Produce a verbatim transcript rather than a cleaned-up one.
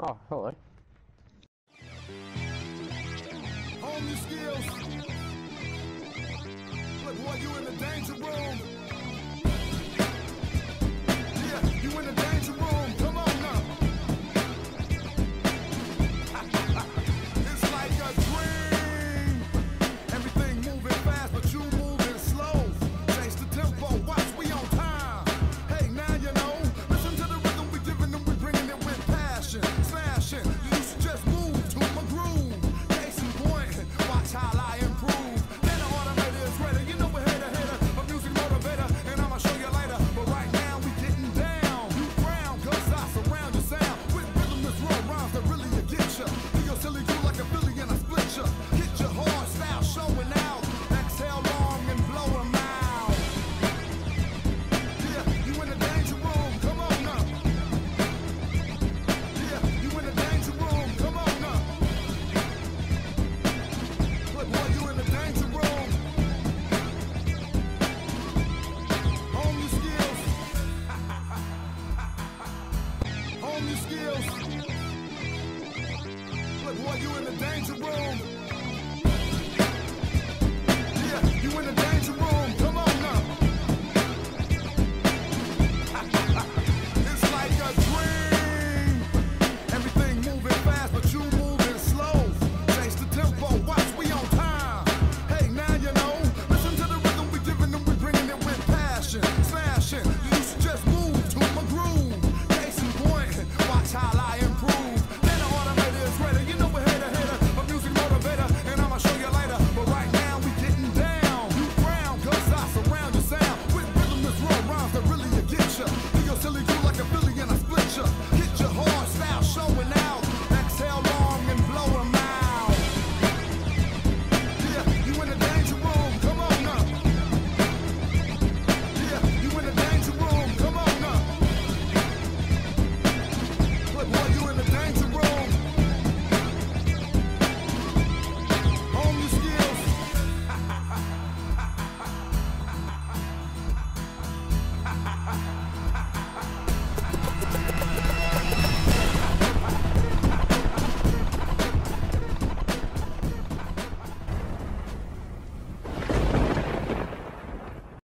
Oh, hello. Hone your skills. Look, boy, you in the danger room.